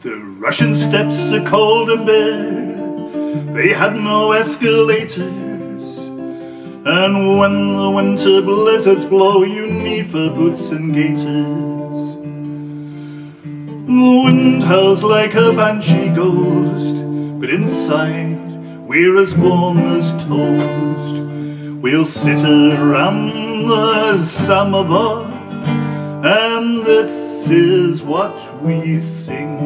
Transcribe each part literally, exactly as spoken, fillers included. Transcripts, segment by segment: The Russian steppes are cold and bare, they had no escalators, and when the winter blizzards blow, you need fur boots and gaiters. The wind howls like a banshee ghost, but inside we're as warm as toast. We'll sit around the samovar, and this is what we sing.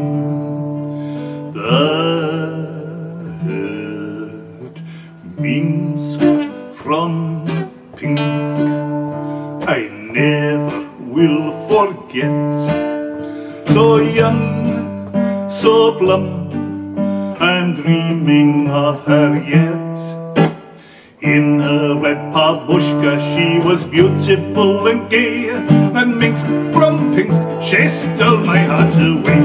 That Minsk from Pinsk I never will forget. So young, so plump, I'm dreaming of her yet. In her red babushka she was beautiful and gay, and Minsk from Pinsk she stole my heart away.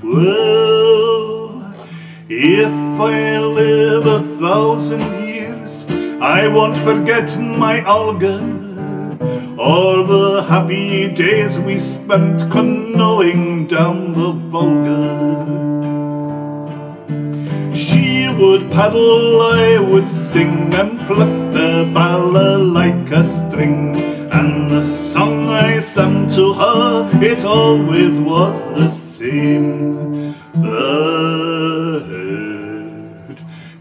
Well, if I live a thousand years, I won't forget my Olga, all the happy days we spent canoeing down the Volga. She would paddle, I would sing, and pluck the balalaika string, and the song I sang to her, it always was the same. That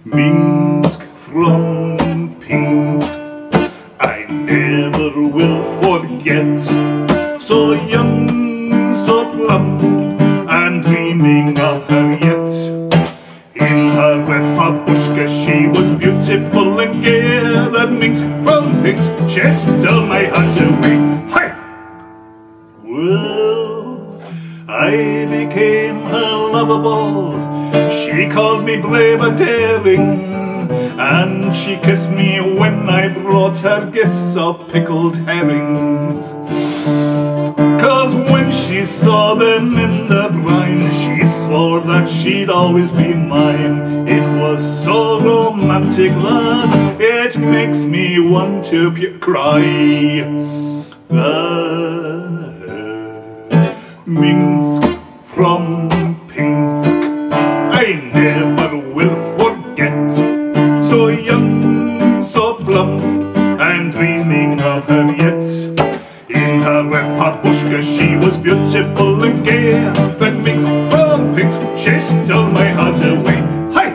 Minsk from Pinsk I never will forget. So young, so plump, I'm dreaming of her yet. In her red babushka she was beautiful and gay, that Minsk from Pinsk she stole my heart away. Hi! Well, I became her lovable, she called me brave and daring, and she kissed me when I brought her gifts of pickled herrings. 'Cause when she saw them in the brine, she swore that she'd always be mine. It was so romantic that it makes me want to cry. The Minsk from Pinsk I never will forget. So young, so plump, I'm dreaming of her yet. In her red babushka she was beautiful and gay, but Minsk from Pinsk she stole my heart away. Hi!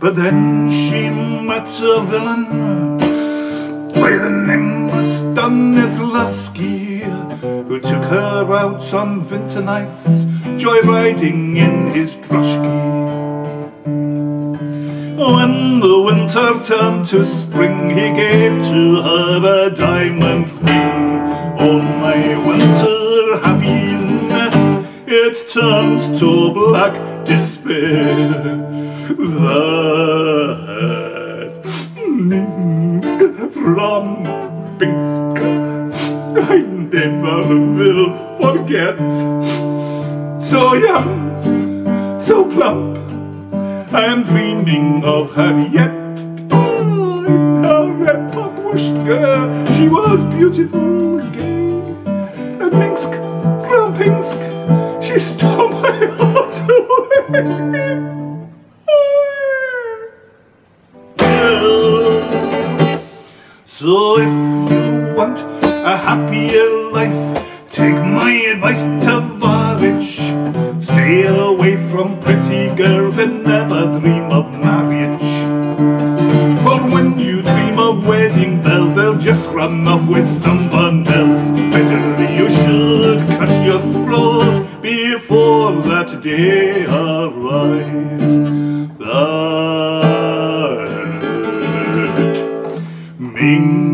But then she met a villain by the name of Stanislavski, who took her out on winter nights, joyriding in his droshky. When the winter turned to spring, he gave to her a diamond ring. All my winter happiness, it turned to black despair. That from Pinsk I never will forget. So young, so plump, I'm dreaming of her yet. Oh, in her red babushka she was beautiful and gay, and Minsk from Pinsk she stole my heart away. So if you want a happier life, take my advice, Tovarich. Stay away from pretty girls and never dream of marriage. For when you dream of wedding bells, they'll just run off with someone else. Better you should cut your throat before that day arrives. That Minsk